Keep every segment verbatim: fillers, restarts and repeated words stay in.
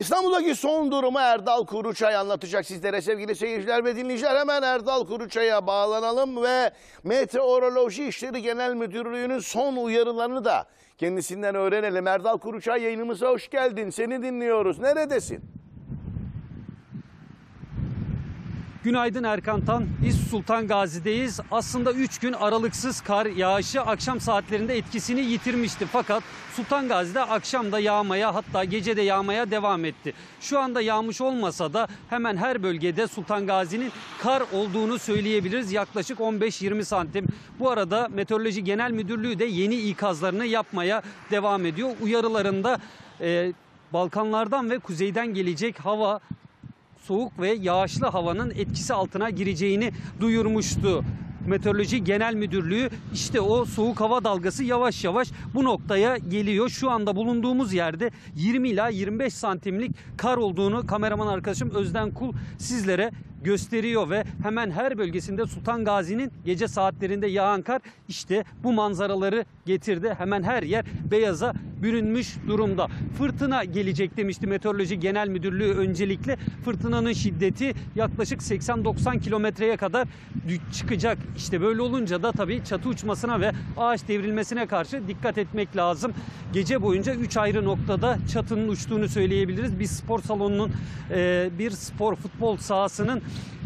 İstanbul'daki son durumu Erdal Kuruçay anlatacak sizlere sevgili seyirciler ve dinleyiciler. Hemen Erdal Kuruçay'a bağlanalım ve Meteoroloji İşleri Genel Müdürlüğü'nün son uyarılarını da kendisinden öğrenelim. Erdal Kuruçay, yayınımıza hoş geldin. Seni dinliyoruz. Neredesin? Günaydın Erkan Tan. Biz Sultan Gazi'deyiz. Aslında üç gün aralıksız kar yağışı akşam saatlerinde etkisini yitirmişti. Fakat Sultan Gazi'de akşam da yağmaya, hatta gece de yağmaya devam etti. Şu anda yağmış olmasa da hemen her bölgede Sultan Gazi'nin kar olduğunu söyleyebiliriz. Yaklaşık on beş yirmi santim. Bu arada Meteoroloji Genel Müdürlüğü de yeni ikazlarını yapmaya devam ediyor. Uyarılarında e, Balkanlardan ve kuzeyden gelecek hava, soğuk ve yağışlı havanın etkisi altına gireceğini duyurmuştu Meteoroloji Genel Müdürlüğü. İşte o soğuk hava dalgası yavaş yavaş bu noktaya geliyor. Şu anda bulunduğumuz yerde yirmi ila yirmi beş santimlik kar olduğunu kameraman arkadaşım Özden Kul sizlere gösteriyor ve hemen her bölgesinde Sultan Gazi'nin gece saatlerinde yağan kar işte bu manzaraları getirdi. Hemen her yer beyaza bürünmüş durumda. Fırtına gelecek demişti Meteoroloji Genel Müdürlüğü öncelikle. Fırtınanın şiddeti yaklaşık seksen doksan kilometreye kadar çıkacak. İşte böyle olunca da tabii çatı uçmasına ve ağaç devrilmesine karşı dikkat etmek lazım. Gece boyunca üç ayrı noktada çatının uçtuğunu söyleyebiliriz. Bir spor salonunun, bir spor futbol sahasının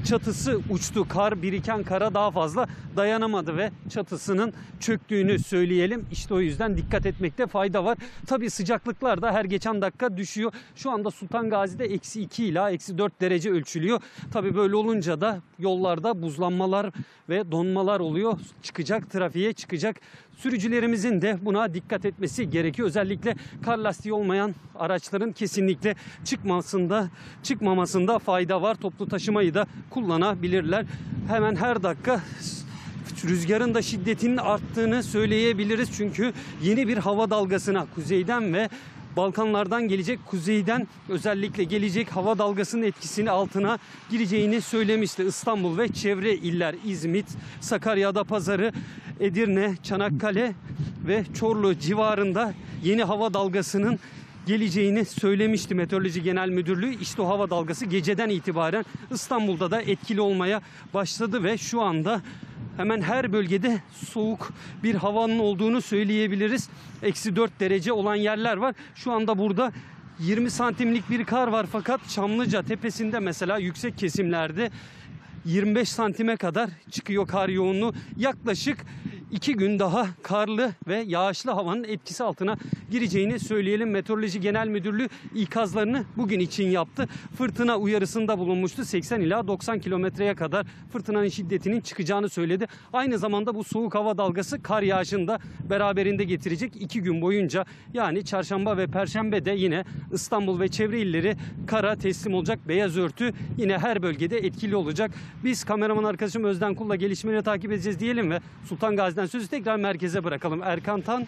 çatısı uçtu. Kar, biriken kara daha fazla dayanamadı ve çatısının çöktüğünü söyleyelim. İşte o yüzden dikkat etmekte fayda var. Tabii sıcaklıklar da her geçen dakika düşüyor. Şu anda Sultan Gazi'de eksi iki ila eksi dört derece ölçülüyor. Tabii böyle olunca da yollarda buzlanmalar ve donmalar oluyor. Çıkacak, trafiğe çıkacak. Sürücülerimizin de buna dikkat etmesi gerekiyor. Özellikle kar lastiği olmayan araçların kesinlikle çıkmasında, çıkmamasında fayda var. Toplu taşımayı da kullanabilirler. Hemen her dakika rüzgarın da şiddetinin arttığını söyleyebiliriz. Çünkü yeni bir hava dalgasına, kuzeyden ve Balkanlardan gelecek, kuzeyden özellikle gelecek hava dalgasının etkisini altına gireceğini söylemişti. İstanbul ve çevre iller, İzmit, Sakarya Adapazarı, Edirne, Çanakkale ve Çorlu civarında yeni hava dalgasının geleceğini söylemişti Meteoroloji Genel Müdürlüğü. İşte o hava dalgası geceden itibaren İstanbul'da da etkili olmaya başladı ve şu anda hemen her bölgede soğuk bir havanın olduğunu söyleyebiliriz. eksi dört derece olan yerler var. Şu anda burada yirmi santimlik bir kar var fakat Çamlıca tepesinde mesela yüksek kesimlerde yirmi beş santime kadar çıkıyor kar yoğunluğu. Yaklaşık iki gün daha karlı ve yağışlı havanın etkisi altına gireceğini söyleyelim. Meteoroloji Genel Müdürlüğü ikazlarını bugün için yaptı. Fırtına uyarısında bulunmuştu. seksen ila doksan kilometreye kadar fırtınanın şiddetinin çıkacağını söyledi. Aynı zamanda bu soğuk hava dalgası kar yağışını da beraberinde getirecek. iki gün boyunca, yani çarşamba ve perşembe de yine İstanbul ve çevre illeri kara teslim olacak. Beyaz örtü yine her bölgede etkili olacak. Biz kameraman arkadaşım Özden Kull'la gelişmeleri takip edeceğiz diyelim ve Sultan Gazi'den sözü tekrar merkeze bırakalım. Erkan Tan.